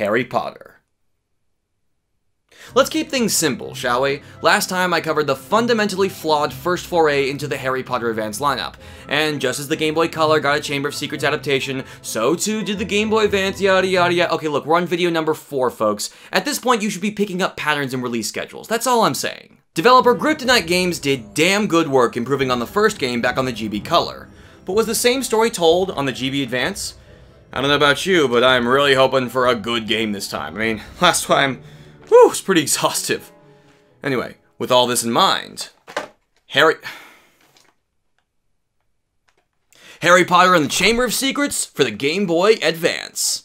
Harry Potter. Let's keep things simple, shall we? Last time I covered the fundamentally flawed first foray into the Harry Potter Advance lineup, and just as the Game Boy Color got a Chamber of Secrets adaptation, so too did the Game Boy Advance, yada yada yada. Okay, look, we're on video number 4, folks. At this point, you should be picking up patterns and release schedules, that's all I'm saying. Developer Griptonite Games did damn good work improving on the first game back on the GB Color, but was the same story told on the GB Advance? I don't know about you, but I'm really hoping for a good game this time. I mean, last time, whew, it was pretty exhaustive. Anyway, with all this in mind, Harry Potter and the Chamber of Secrets for the Game Boy Advance.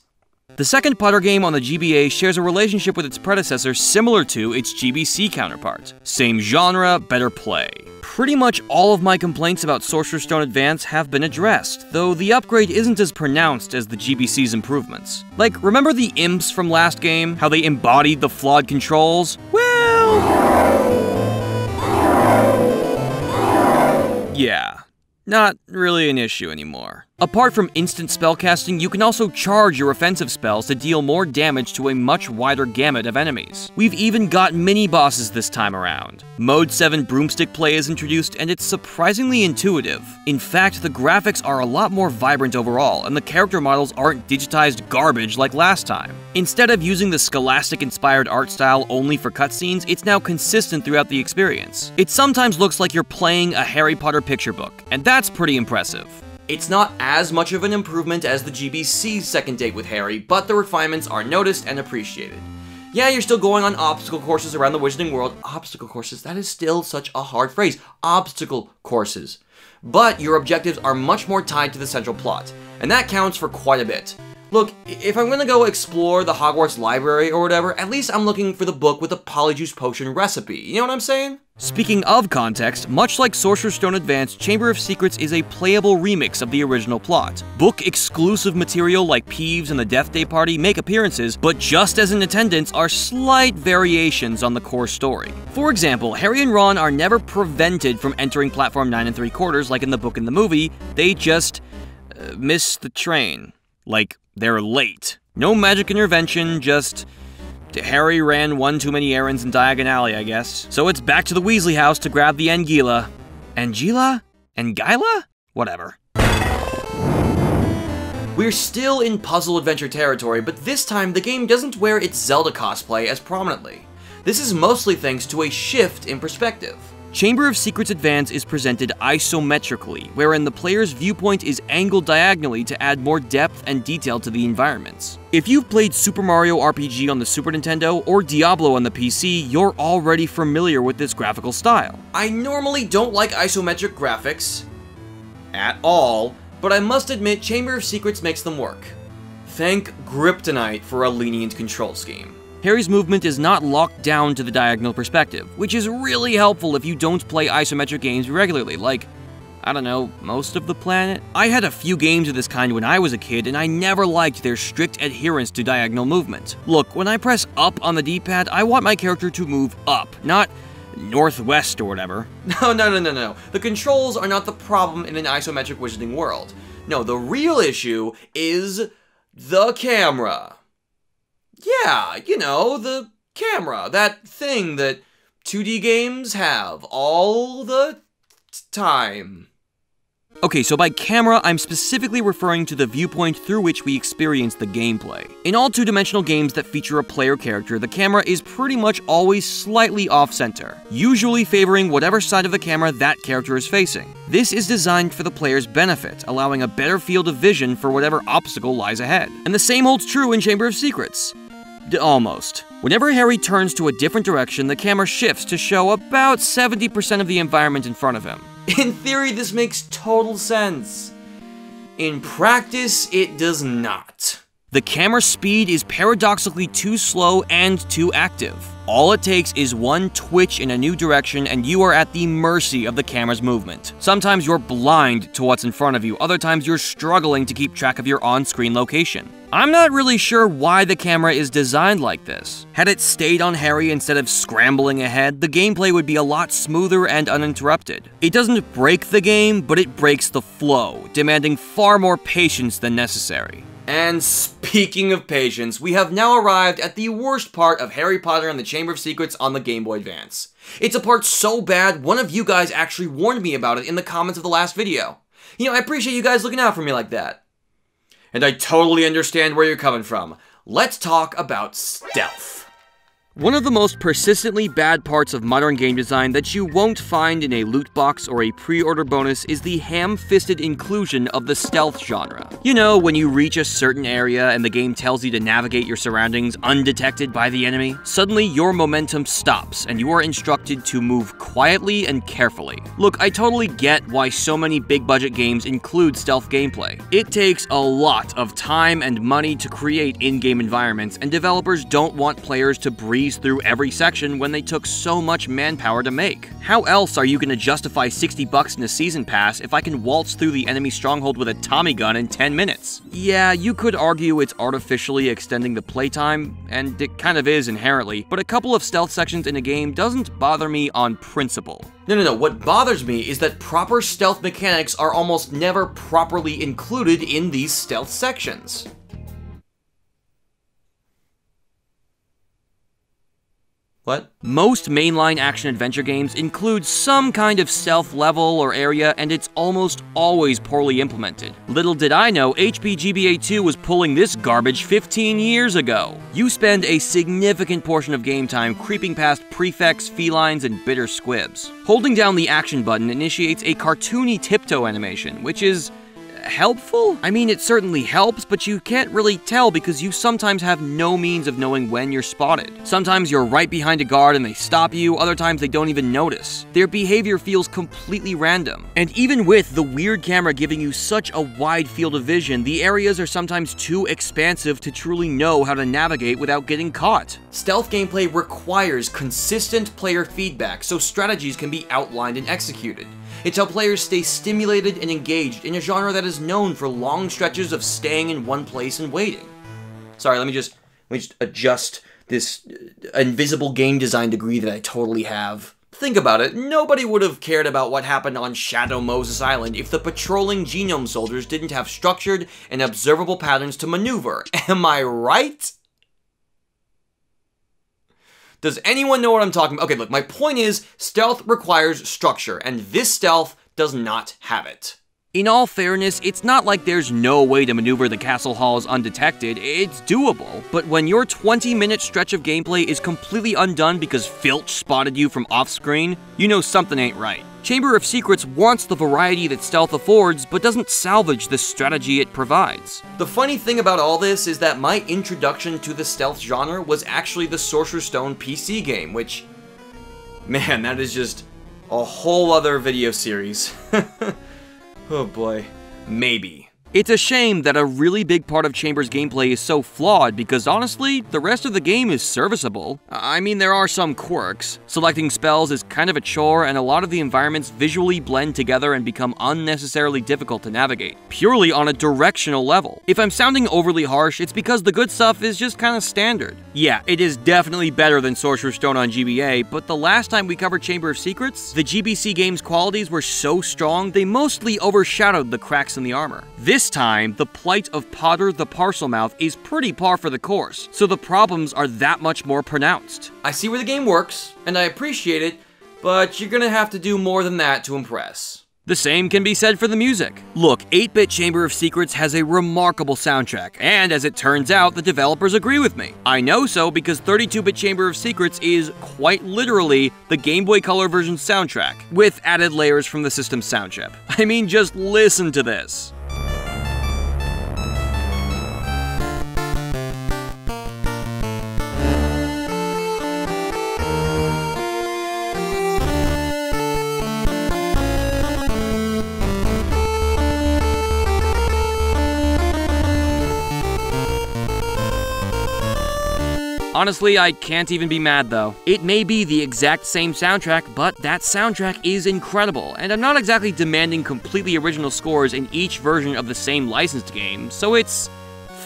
The second Potter game on the GBA shares a relationship with its predecessor similar to its GBC counterpart. Same genre, better play. Pretty much all of my complaints about Sorcerer's Stone Advance have been addressed, though the upgrade isn't as pronounced as the GBC's improvements. Like, remember the imps from last game? How they embodied the flawed controls? Well, yeah. Not really an issue anymore. Apart from instant spellcasting, you can also charge your offensive spells to deal more damage to a much wider gamut of enemies. We've even got mini-bosses this time around. Mode 7 broomstick play is introduced, and it's surprisingly intuitive. In fact, the graphics are a lot more vibrant overall, and the character models aren't digitized garbage like last time. Instead of using the Scholastic-inspired art style only for cutscenes, it's now consistent throughout the experience. It sometimes looks like you're playing a Harry Potter picture book, and that's pretty impressive. It's not as much of an improvement as the GBC's second date with Harry, but the refinements are noticed and appreciated. Yeah, you're still going on obstacle courses around the Wizarding World. Obstacle courses, that is still such a hard phrase. Obstacle courses. But your objectives are much more tied to the central plot, and that counts for quite a bit. Look, if I'm gonna go explore the Hogwarts library or whatever, at least I'm looking for the book with the Polyjuice Potion recipe, you know what I'm saying? Speaking of context, much like Sorcerer's Stone Advance, Chamber of Secrets is a playable remix of the original plot. Book-exclusive material like Peeves and the Death Day Party make appearances, but just as in attendance are slight variations on the core story. For example, Harry and Ron are never prevented from entering platform 9 3/4 like in the book and the movie, they just miss the train. Like, they're late. No magic intervention, just Harry ran one too many errands in Diagon Alley, I guess. So it's back to the Weasley house to grab the Angila. Angila? Angila? Whatever. We're still in puzzle adventure territory, but this time the game doesn't wear its Zelda cosplay as prominently. This is mostly thanks to a shift in perspective. Chamber of Secrets Advance is presented isometrically, wherein the player's viewpoint is angled diagonally to add more depth and detail to the environments. If you've played Super Mario RPG on the Super Nintendo or Diablo on the PC, you're already familiar with this graphical style. I normally don't like isometric graphics at all, but I must admit Chamber of Secrets makes them work. Thank Griptonite for a lenient control scheme. Harry's movement is not locked down to the diagonal perspective, which is really helpful if you don't play isometric games regularly, like, I don't know, most of the planet? I had a few games of this kind when I was a kid, and I never liked their strict adherence to diagonal movement. Look, when I press up on the D-pad, I want my character to move up, not northwest or whatever. No. The controls are not the problem in an isometric Wizarding World. No, the real issue is the camera. Yeah, you know, the camera, that thing that 2D games have all the time. Okay, so by camera, I'm specifically referring to the viewpoint through which we experience the gameplay. In all two-dimensional games that feature a player character, the camera is pretty much always slightly off-center, usually favoring whatever side of the camera that character is facing. This is designed for the player's benefit, allowing a better field of vision for whatever obstacle lies ahead. And the same holds true in Chamber of Secrets. Almost. Whenever Harry turns to a different direction, the camera shifts to show about 70% of the environment in front of him. In theory, this makes total sense. In practice, it does not. The camera speed is paradoxically too slow and too active. All it takes is one twitch in a new direction and you are at the mercy of the camera's movement. Sometimes you're blind to what's in front of you, other times you're struggling to keep track of your on-screen location. I'm not really sure why the camera is designed like this. Had it stayed on Harry instead of scrambling ahead, the gameplay would be a lot smoother and uninterrupted. It doesn't break the game, but it breaks the flow, demanding far more patience than necessary. And speaking of patience, we have now arrived at the worst part of Harry Potter and the Chamber of Secrets on the Game Boy Advance. It's a part so bad, one of you guys actually warned me about it in the comments of the last video. You know, I appreciate you guys looking out for me like that. And I totally understand where you're coming from. Let's talk about stealth. One of the most persistently bad parts of modern game design that you won't find in a loot box or a pre-order bonus is the ham-fisted inclusion of the stealth genre. You know, when you reach a certain area and the game tells you to navigate your surroundings undetected by the enemy, suddenly your momentum stops and you are instructed to move quietly and carefully. Look, I totally get why so many big-budget games include stealth gameplay. It takes a lot of time and money to create in-game environments, and developers don't want players to breeze through every section when they took so much manpower to make. How else are you going to justify $60 in a season pass if I can waltz through the enemy stronghold with a Tommy gun in 10 minutes? Yeah, you could argue it's artificially extending the playtime, and it kind of is inherently, but a couple of stealth sections in a game doesn't bother me on principle. No, what bothers me is that proper stealth mechanics are almost never properly included in these stealth sections. What? Most mainline action-adventure games include some kind of stealth level or area, and it's almost always poorly implemented. Little did I know, HPGBA 2 was pulling this garbage 15 years ago. You spend a significant portion of game time creeping past prefects, felines, and bitter squibs. Holding down the action button initiates a cartoony tiptoe animation, which is helpful? I mean, it certainly helps, but you can't really tell because you sometimes have no means of knowing when you're spotted. Sometimes you're right behind a guard and they stop you, other times they don't even notice. Their behavior feels completely random. And even with the weird camera giving you such a wide field of vision, the areas are sometimes too expansive to truly know how to navigate without getting caught. Stealth gameplay requires consistent player feedback, so strategies can be outlined and executed. It's how players stay stimulated and engaged in a genre that is known for long stretches of staying in one place and waiting. Sorry, let me just adjust this invisible game design degree that I totally have. Think about it, nobody would have cared about what happened on Shadow Moses Island if the patrolling genome soldiers didn't have structured and observable patterns to maneuver. Am I right? Does anyone know what I'm talking about? Okay, look, my point is, stealth requires structure, and this stealth does not have it. In all fairness, it's not like there's no way to maneuver the castle halls undetected, it's doable. But when your 20-minute stretch of gameplay is completely undone because Filch spotted you from off-screen, you know something ain't right. Chamber of Secrets wants the variety that stealth affords, but doesn't salvage the strategy it provides. The funny thing about all this is that my introduction to the stealth genre was actually the Sorcerer's Stone PC game, which, man, that is just a whole other video series. Oh boy. Maybe. It's a shame that a really big part of Chamber's gameplay is so flawed because honestly, the rest of the game is serviceable. I mean, there are some quirks. Selecting spells is kind of a chore, and a lot of the environments visually blend together and become unnecessarily difficult to navigate, purely on a directional level. If I'm sounding overly harsh, it's because the good stuff is just kind of standard. Yeah, it is definitely better than Sorcerer's Stone on GBA, but the last time we covered Chamber of Secrets, the GBC game's qualities were so strong, they mostly overshadowed the cracks in the armor. This time, the plight of Potter the Parselmouth is pretty par for the course, so the problems are that much more pronounced. I see where the game works, and I appreciate it, but you're gonna have to do more than that to impress. The same can be said for the music. Look, 8-Bit Chamber of Secrets has a remarkable soundtrack, and as it turns out, the developers agree with me. I know so because 32-Bit Chamber of Secrets is, quite literally, the Game Boy Color version soundtrack, with added layers from the system's sound chip. I mean, just listen to this. Honestly, I can't even be mad though. It may be the exact same soundtrack, but that soundtrack is incredible, and I'm not exactly demanding completely original scores in each version of the same licensed game, so it's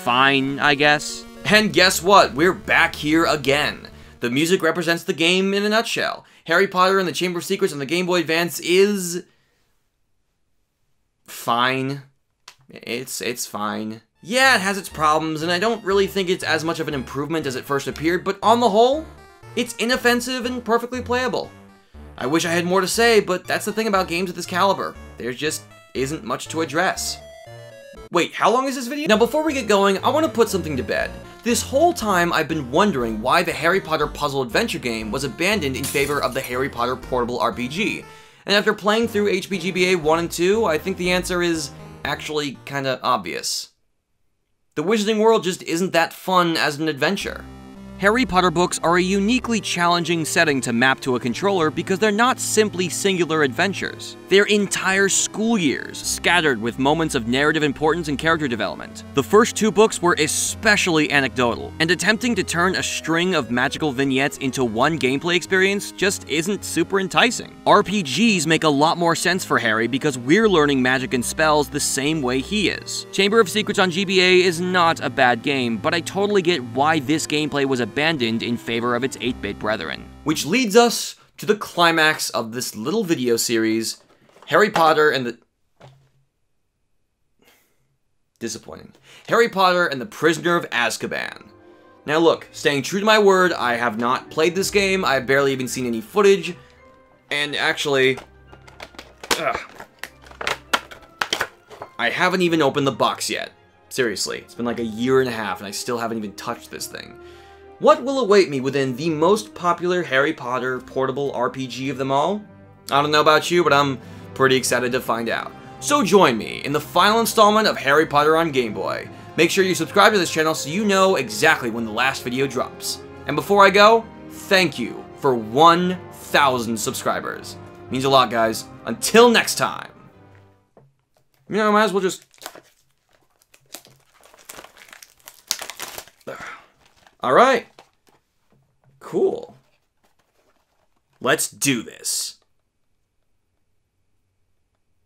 fine, I guess. And guess what? We're back here again. The music represents the game in a nutshell. Harry Potter and the Chamber of Secrets on the Game Boy Advance is fine. It's fine. Yeah, it has its problems, and I don't really think it's as much of an improvement as it first appeared, but on the whole, it's inoffensive and perfectly playable. I wish I had more to say, but that's the thing about games of this caliber. There just isn't much to address. Wait, how long is this video? Now, before we get going, I want to put something to bed. This whole time, I've been wondering why the Harry Potter puzzle adventure game was abandoned in favor of the Harry Potter portable RPG. And after playing through HPGBA 1 and 2, I think the answer is actually kinda obvious. The Wizarding World just isn't that fun as an adventure. Harry Potter books are a uniquely challenging setting to map to a controller because they're not simply singular adventures. They're entire school years, scattered with moments of narrative importance and character development. The first two books were especially anecdotal, and attempting to turn a string of magical vignettes into one gameplay experience just isn't super enticing. RPGs make a lot more sense for Harry because we're learning magic and spells the same way he is. Chamber of Secrets on GBA is not a bad game, but I totally get why this gameplay was abandoned in favor of its 8-bit brethren. Which leads us to the climax of this little video series, Harry Potter and the... Disappointing. Harry Potter and the Prisoner of Azkaban. Now look, staying true to my word, I have not played this game, I have barely even seen any footage, and actually... I haven't even opened the box yet. Seriously, it's been like a year and a half and I still haven't even touched this thing. What will await me within the most popular Harry Potter portable RPG of them all? I don't know about you, but I'm pretty excited to find out. So join me in the final installment of Harry Potter on Game Boy. Make sure you subscribe to this channel so you know exactly when the last video drops. And before I go, thank you for 1,000 subscribers. It means a lot, guys. Until next time. You know, I might as well just... All right, cool. Let's do this.